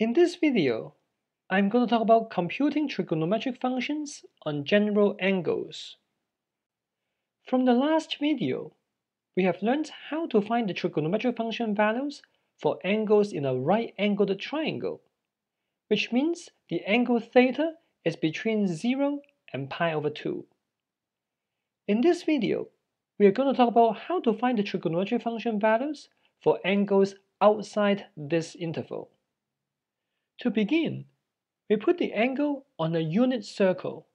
In this video, I'm going to talk about computing trigonometric functions on general angles. From the last video, we have learned how to find the trigonometric function values for angles in a right-angled triangle, which means the angle theta is between 0 and pi over 2. In this video, we are going to talk about how to find the trigonometric function values for angles outside this interval. To begin, we put the angle on a unit circle.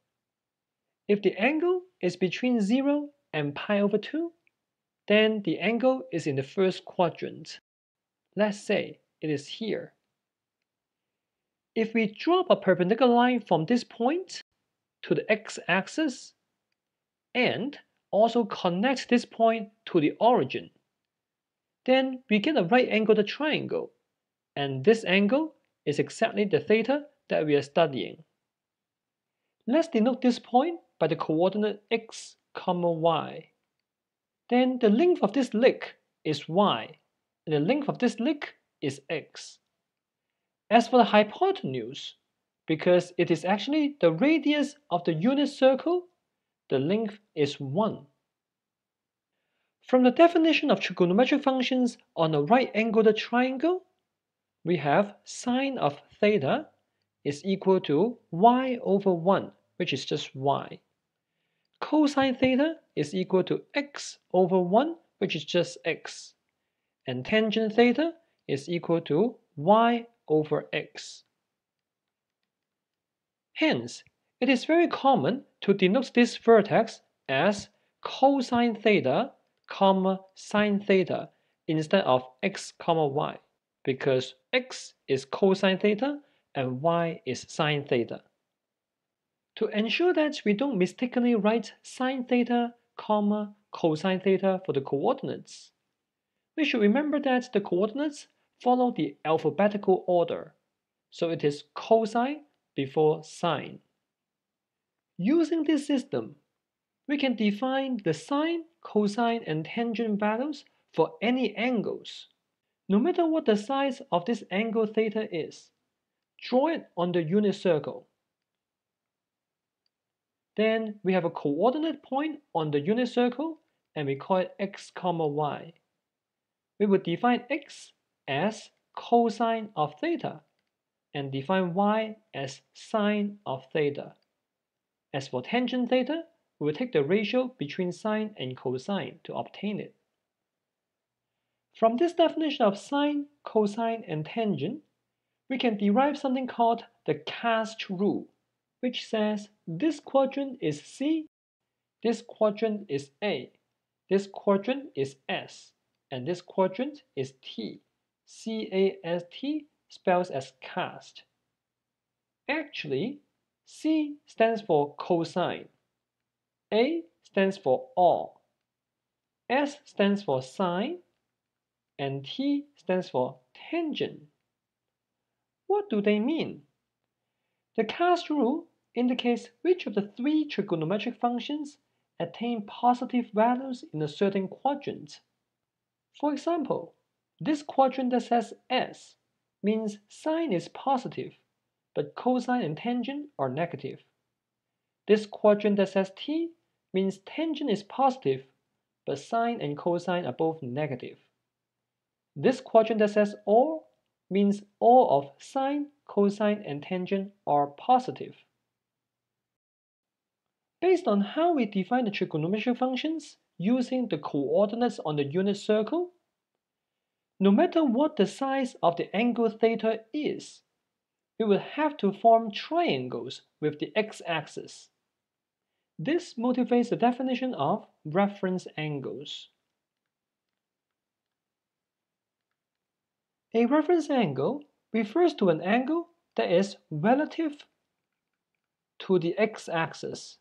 If the angle is between 0 and pi over 2, then the angle is in the first quadrant. Let's say it is here. If we drop a perpendicular line from this point to the x-axis and also connect this point to the origin, then we get a right-angled triangle, and this angle is exactly the theta that we are studying. Let's denote this point by the coordinate x, y. Then the length of this lick is y, and the length of this lick is x. As for the hypotenuse, because it is actually the radius of the unit circle, the length is 1. From the definition of trigonometric functions on a right-angled triangle, we have sine of theta is equal to y over 1, which is just y. Cosine theta is equal to x over 1, which is just x. And tangent theta is equal to y over x. Hence, it is very common to denote this vertex as cosine theta, sine theta instead of x, y, because x is cosine theta and y is sine theta. To ensure that we don't mistakenly write sine theta, cosine theta for the coordinates, we should remember that the coordinates follow the alphabetical order, so it is cosine before sine. Using this system, we can define the sine, cosine, and tangent values for any angles. No matter what the size of this angle theta is, draw it on the unit circle. Then we have a coordinate point on the unit circle and we call it x, y. We would define x as cosine of theta and define y as sine of theta. As for tangent theta, we will take the ratio between sine and cosine to obtain it. From this definition of sine, cosine, and tangent, we can derive something called the CAST rule, which says this quadrant is C, this quadrant is A, this quadrant is S, and this quadrant is T. C-A-S-T spells as cast. Actually, C stands for cosine, A stands for all, S stands for sine, and T stands for tangent. What do they mean? The CAST rule indicates which of the three trigonometric functions attain positive values in a certain quadrant. For example, this quadrant that says S means sine is positive, but cosine and tangent are negative. This quadrant that says T means tangent is positive, but sine and cosine are both negative. This quadrant that says all means all of sine, cosine, and tangent are positive. Based on how we define the trigonometric functions using the coordinates on the unit circle, no matter what the size of the angle theta is, we will have to form triangles with the x-axis. This motivates the definition of reference angles. A reference angle refers to an angle that is relative to the x-axis.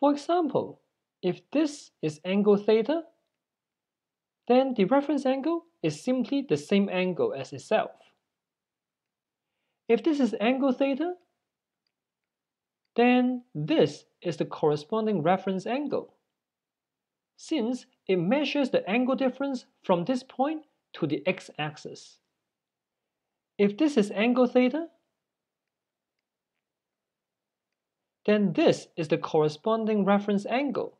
For example, if this is angle theta, then the reference angle is simply the same angle as itself. If this is angle theta, then this is the corresponding reference angle. Since It measures the angle difference from this point to the x-axis. If this is angle theta, then this is the corresponding reference angle,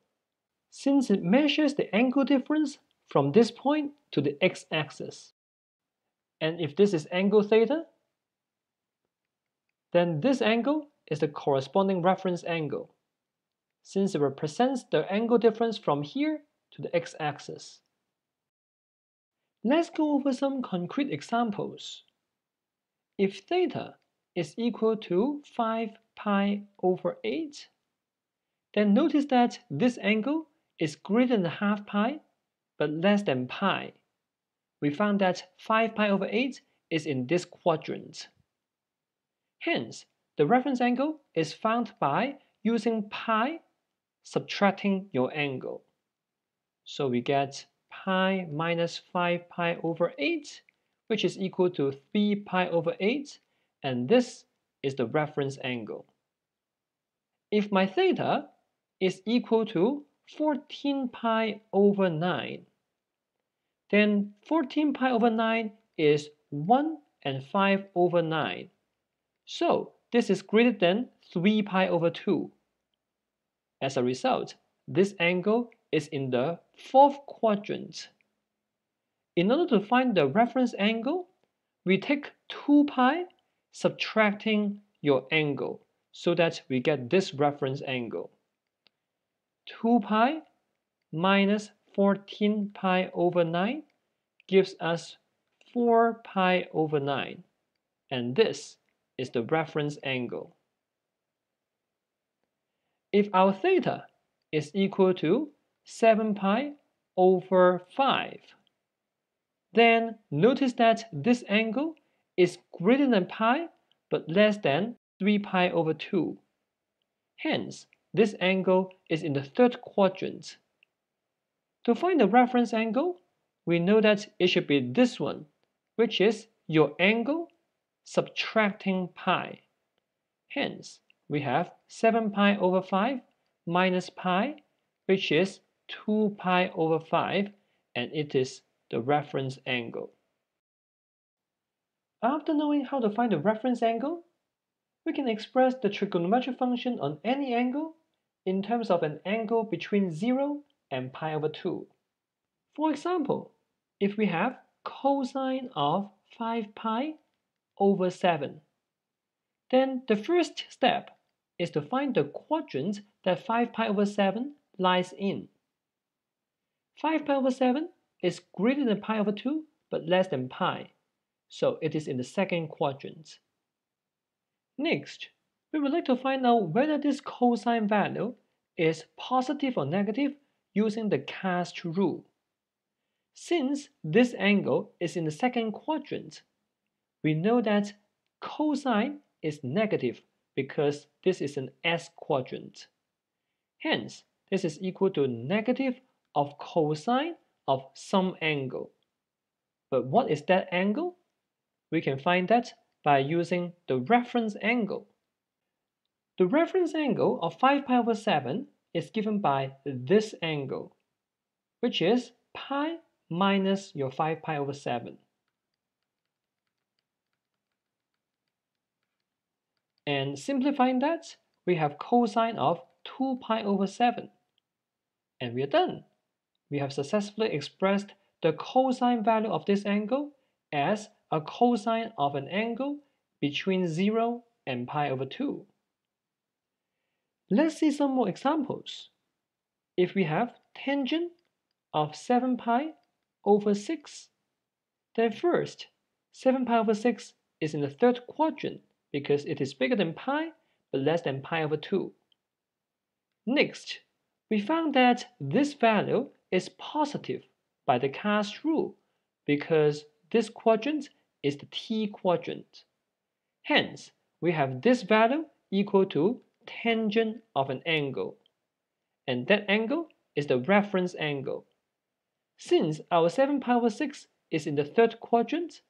since it measures the angle difference from this point to the x-axis. And if this is angle theta, then this angle is the corresponding reference angle, since it represents the angle difference from here to the x-axis. Let's go over some concrete examples. If theta is equal to 5 pi over 8, then notice that this angle is greater than half pi but less than pi. We found that 5 pi over 8 is in this quadrant. Hence, the reference angle is found by using pi subtracting your angle. So we get pi minus 5 pi over 8, which is equal to 3 pi over 8, and this is the reference angle. If my theta is equal to 14 pi over 9, then 14 pi over 9 is 1 and 5 over 9. So this is greater than 3 pi over 2. As a result, this angle is in the fourth quadrant. In order to find the reference angle, we take 2 pi subtracting your angle, so that we get this reference angle. 2 pi minus 14 pi over 9 gives us 4 pi over 9, and this is the reference angle. If our theta is equal to 7 pi over 5, then notice that this angle is greater than pi but less than 3 pi over 2. Hence, this angle is in the third quadrant. To find the reference angle, we know that it should be this one, which is your angle subtracting pi. Hence, we have 7 pi over 5 minus pi, which is 2 pi over 5, and it is the reference angle. After knowing how to find the reference angle, we can express the trigonometric function on any angle in terms of an angle between 0 and pi over 2. For example, if we have cosine of 5 pi over 7, then the first step is to find the quadrant that 5 pi over 7 lies in. 5 pi over 7 is greater than pi over 2 but less than pi, so it is in the second quadrant. Next, we would like to find out whether this cosine value is positive or negative using the CAST rule. Since this angle is in the second quadrant, we know that cosine is negative because this is an S quadrant. Hence, this is equal to negative of cosine of some angle. But what is that angle? We can find that by using the reference angle. The reference angle of 5 pi over 7 is given by this angle, which is pi minus your 5 pi over 7. And simplifying that, we have cosine of 2 pi over 7. And we are done. We have successfully expressed the cosine value of this angle as a cosine of an angle between 0 and pi over 2. Let's see some more examples. If we have tangent of 7 pi over 6, then first, 7 pi over 6 is in the third quadrant because it is bigger than pi but less than pi over 2. Next, we found that this value is positive by the CAST rule because this quadrant is the T quadrant. Hence, we have this value equal to tangent of an angle, and that angle is the reference angle. Since our 7 pi over 6 is in the third quadrant,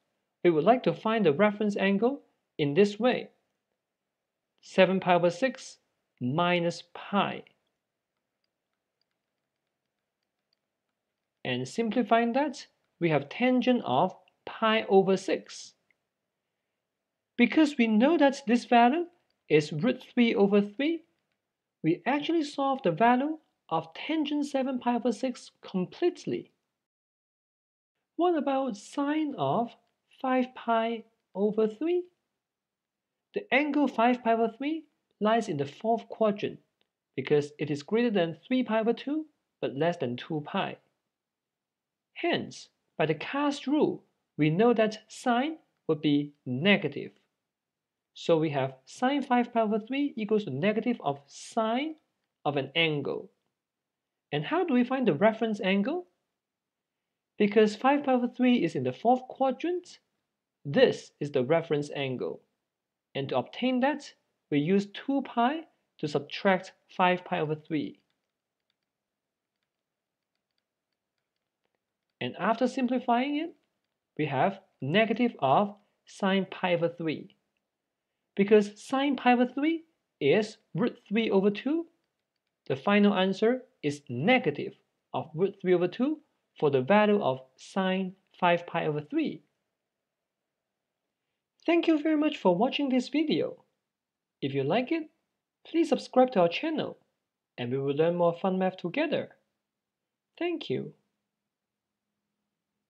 we would like to find the reference angle in this way. 7 pi over 6 minus pi. And simplifying that, we have tangent of pi over 6. Because we know that this value is root 3 over 3, we actually solve the value of tangent 7 pi over 6 completely. What about sine of 5 pi over 3? The angle 5 pi over 3 lies in the fourth quadrant because it is greater than 3 pi over 2 but less than 2 pi. Hence, by the CAST rule, we know that sine would be negative. So we have sine 5 pi over 3 equals the negative of sine of an angle. And how do we find the reference angle? Because 5 pi over 3 is in the fourth quadrant, this is the reference angle. And to obtain that, we use 2 pi to subtract 5 pi over 3. And after simplifying it, we have negative of sine pi over 3. Because sine pi over 3 is root 3 over 2, the final answer is negative of root 3 over 2 for the value of sine 5 pi over 3. Thank you very much for watching this video. If you like it, please subscribe to our channel and we will learn more fun math together. Thank you.